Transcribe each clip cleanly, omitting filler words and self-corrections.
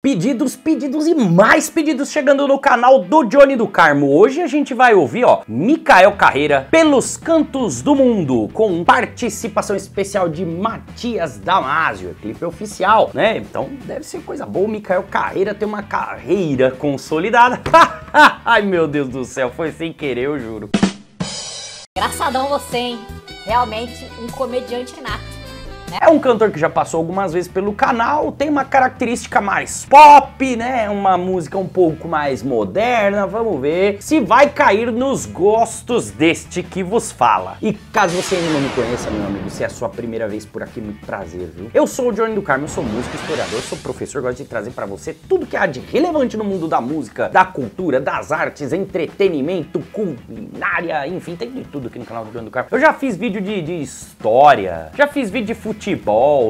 Pedidos e mais pedidos chegando no canal do Johnny do Carmo. Hoje a gente vai ouvir, ó, Mikael Carreira, Pelos Cantos do Mundo, com participação especial de Matias Damasio, clipe oficial, né? Então deve ser coisa boa. O Mikael Carreira tem uma carreira consolidada. Ai, meu Deus do céu, foi sem querer, eu juro. Engraçadão você, hein? Realmente um comediante nato. É um cantor que já passou algumas vezes pelo canal, tem uma característica mais pop, né? Uma música um pouco mais moderna. Vamos ver se vai cair nos gostos deste que vos fala. E caso você ainda não me conheça, meu amigo, se é a sua primeira vez por aqui, muito prazer, viu? Eu sou o Johnny do Carmo, eu sou músico, historiador, sou professor, gosto de trazer pra você tudo que há de relevante no mundo da música, da cultura, das artes, entretenimento, culinária, enfim, tem de tudo aqui no canal do Johnny do Carmo. Eu já fiz vídeo de história, já fiz vídeo de futebol,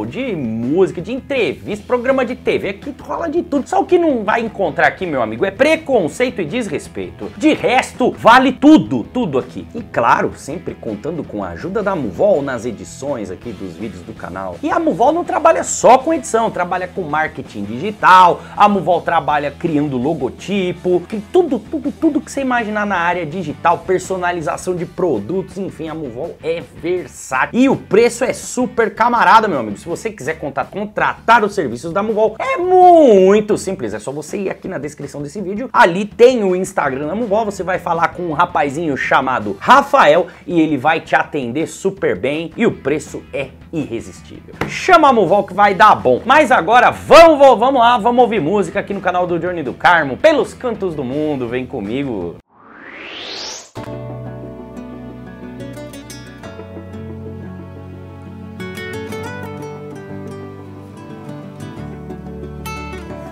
de música, de entrevista, programa de TV, aqui rola de tudo. Só o que não vai encontrar aqui, meu amigo, é preconceito e desrespeito. De resto, vale tudo aqui. E claro, sempre contando com a ajuda da Muvol nas edições aqui dos vídeos do canal. E a Muvol não trabalha só com edição, trabalha com marketing digital, a Muvol trabalha criando logotipo, tudo que você imaginar na área digital, personalização de produtos, enfim, a Muvol é versátil. E o preço é super camarada. Meu amigo, se você quiser contratar os serviços da Muvol, é muito simples, é só você ir aqui na descrição desse vídeo, ali tem o Instagram da Muvol, você vai falar com um rapazinho chamado Rafael e ele vai te atender super bem e o preço é irresistível. Chama a Muvol que vai dar bom. Mas agora vamos lá, vamos ouvir música aqui no canal do Johnny do Carmo, Pelos Cantos do Mundo, vem comigo.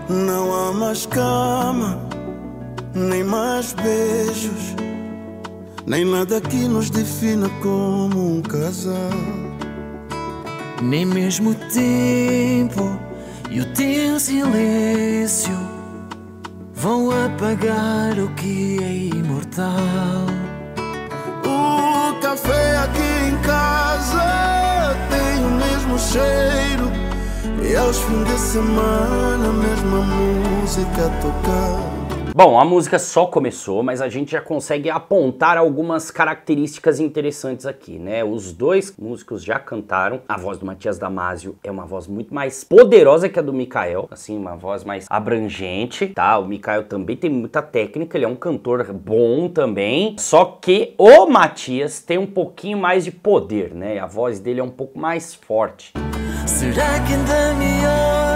Não há mais cama, nem mais beijos, nem nada que nos defina como um casal. Nem mesmo o tempo e o teu silêncio vão apagar o que é imortal. O café aqui em casa tem o mesmo cheiro e aos fins de semana, a mesma música tocar. Bom, a música só começou, mas a gente já consegue apontar algumas características interessantes aqui, né? Os dois músicos já cantaram. A voz do Matias Damasio é uma voz muito mais poderosa que a do Mikael, assim, uma voz mais abrangente, tá? O Mikael também tem muita técnica, ele é um cantor bom também, só que o Matias tem um pouquinho mais de poder, né? A voz dele é um pouco mais forte. Será que ainda me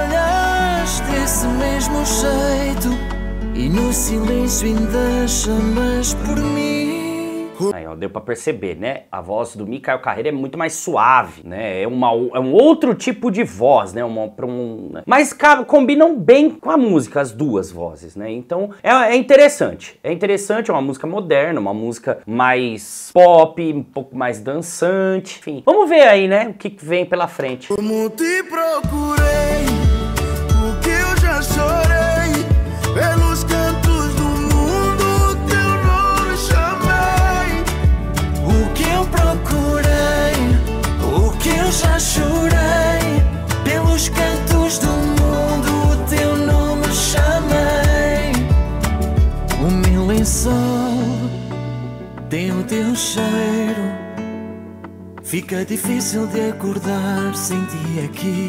olhas desse mesmo jeito? E no silêncio ainda chamas por mim? Aí, ó, deu pra perceber, né? A voz do Mikael Carreira é muito mais suave, né? É um outro tipo de voz, né? Mas, cara, combinam bem com a música, as duas vozes, né? Então, é interessante. É interessante, é uma música moderna, uma música mais pop, um pouco mais dançante, enfim. Vamos ver aí, né? O que vem pela frente. Como te procurei, o que eu já chorei, pelos cantos do mundo teu nome chamei. O que eu procurei, o que eu já chorei, pelos cantos do mundo teu nome chamei. O meu lençol tem o teu cheiro, fica difícil de acordar sem ti aqui.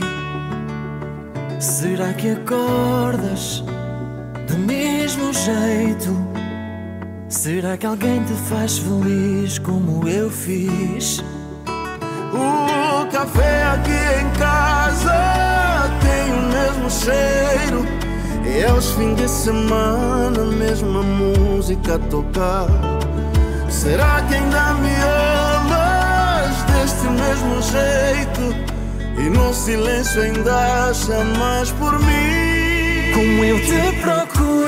Será que acordas do mesmo jeito? Será que alguém te faz feliz como eu fiz? O café aqui em casa tem o mesmo cheiro e aos fins de semana a mesma música tocar. Será que ainda me amas deste mesmo jeito? E no silêncio ainda chamas por mim? Como eu te procurei.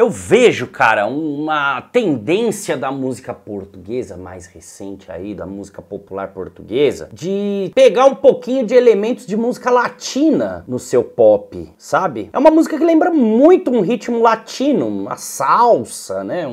Eu vejo, cara, uma tendência da música portuguesa mais recente aí, da música popular portuguesa, de pegar um pouquinho de elementos de música latina no seu pop, sabe? É uma música que lembra muito um ritmo latino, uma salsa, né?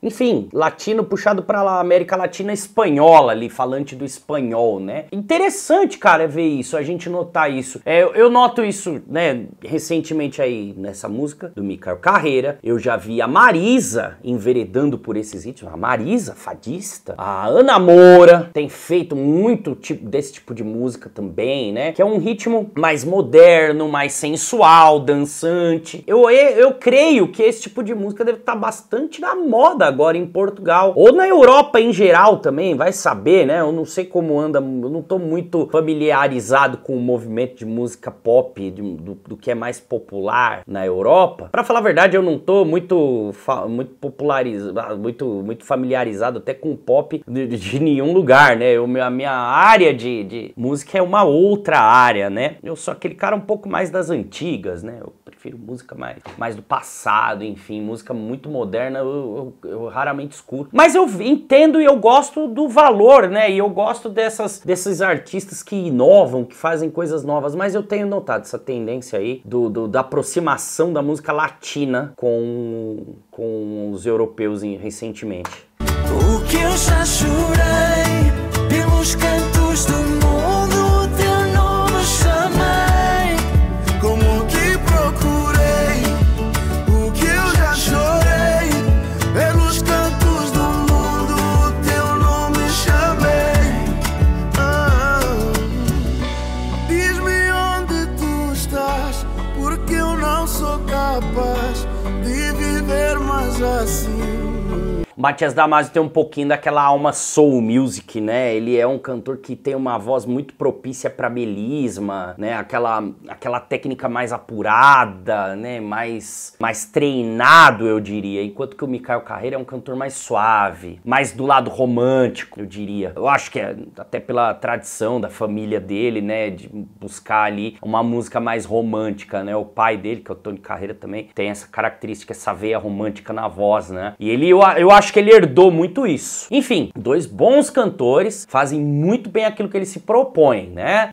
Enfim, latino puxado pra América Latina espanhola ali, falante do espanhol, né? Interessante, cara, ver isso, a gente notar isso. Eu noto isso, né, recentemente aí nessa música do Mikael Carreira. Eu já vi a Marisa enveredando por esses ritmos. A Marisa, fadista. A Ana Moura tem feito muito desse tipo de música também, né? Que é um ritmo mais moderno, mais sensual, dançante. Eu creio que esse tipo de música deve estar bastante na moda agora em Portugal. Ou na Europa em geral também, vai saber, né? Eu não sei como anda, eu não tô muito familiarizado com o movimento de música pop, do que é mais popular na Europa. Pra falar a verdade, eu não tô muito familiarizado até com o pop de nenhum lugar, né? A minha área de música é uma outra área, né? Eu sou aquele cara um pouco mais das antigas, né? Eu prefiro música mais do passado, enfim, música muito moderna eu raramente escuto. Mas eu entendo e eu gosto do valor, né? E eu gosto desses artistas que inovam, que fazem coisas novas, mas eu tenho notado essa tendência aí da aproximação da música latina com os europeus recentemente. O que eu já chorei pelos cantos do mundo, teu nome chamei, como que procurei. O que eu já chorei pelos cantos do mundo, teu nome chamei. Diz-me onde tu estás, porque eu não sou capaz de viver mais assim. Matias Damasio tem um pouquinho daquela alma soul music, né? Ele é um cantor que tem uma voz muito propícia para melisma, né? Aquela técnica mais apurada, né? Mais treinado, eu diria. Enquanto que o Mikael Carreira é um cantor mais suave, mais do lado romântico, eu diria. Eu acho que é até pela tradição da família dele, né? De buscar ali uma música mais romântica, né? O pai dele, que é o Tony Carreira, também tem essa característica, essa veia romântica na voz, né? E ele, eu acho que ele herdou muito isso. Enfim, dois bons cantores fazem muito bem aquilo que eles se propõem, né?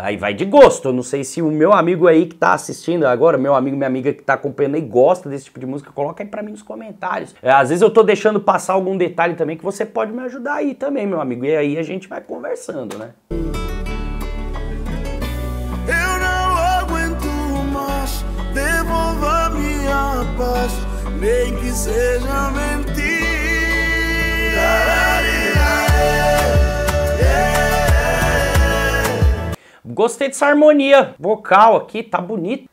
Aí vai de gosto. Eu não sei se o meu amigo aí que tá assistindo agora, meu amigo, minha amiga que tá acompanhando aí, gosta desse tipo de música, coloca aí pra mim nos comentários. Às vezes eu tô deixando passar algum detalhe também que você pode me ajudar aí também, meu amigo. E aí a gente vai conversando, né? Eu não aguento mais, devolva minha paz, nem que seja mentira. Gostei dessa harmonia vocal aqui, tá bonito.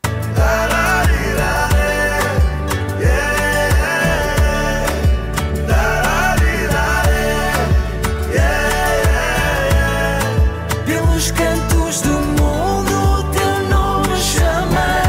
Pelos cantos do mundo, teu nome chamei.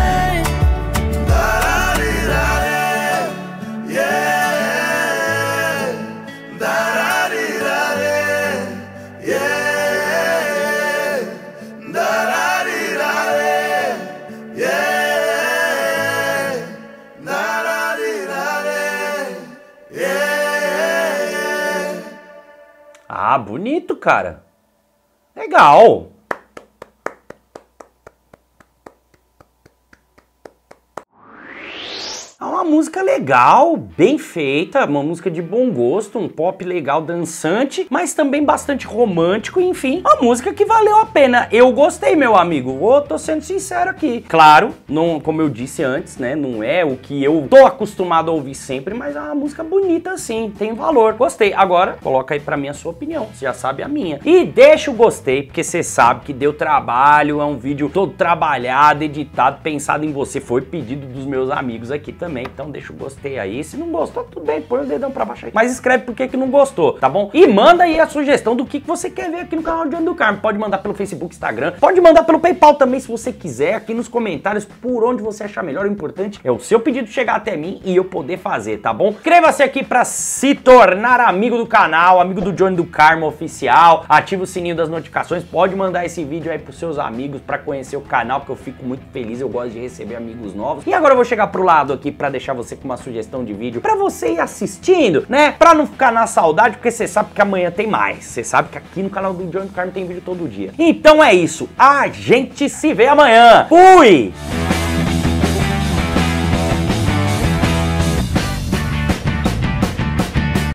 Ah, bonito, cara. Legal. É uma música legal, bem feita, uma música de bom gosto, um pop legal, dançante, mas também bastante romântico, enfim, uma música que valeu a pena. Eu gostei, meu amigo, tô sendo sincero aqui. Claro, não, como eu disse antes, né, não é o que eu tô acostumado a ouvir sempre, mas é uma música bonita sim, tem valor. Gostei. Agora, coloca aí pra mim a sua opinião, você já sabe a minha. E deixa o gostei, porque você sabe que deu trabalho, é um vídeo todo trabalhado, editado, pensado em você, foi pedido dos meus amigos aqui também. Então deixa o gostei aí, se não gostou tudo bem, põe o dedão pra baixo aí, mas escreve por que não gostou, tá bom? E manda aí a sugestão do que você quer ver aqui no canal de Johnny do Carmo. Pode mandar pelo Facebook, Instagram, pode mandar pelo PayPal também se você quiser, aqui nos comentários, por onde você achar melhor. O importante é o seu pedido chegar até mim e eu poder fazer, tá bom? Inscreva-se aqui pra se tornar amigo do canal, amigo do Johnny do Carmo oficial, ativa o sininho das notificações, pode mandar esse vídeo aí pros seus amigos pra conhecer o canal, porque eu fico muito feliz, eu gosto de receber amigos novos. E agora eu vou chegar pro lado aqui pra deixar deixar você com uma sugestão de vídeo pra você ir assistindo, né? Pra não ficar na saudade, porque você sabe que amanhã tem mais. Você sabe que aqui no canal do Johnny do Carmo tem vídeo todo dia. Então é isso. A gente se vê amanhã. Fui!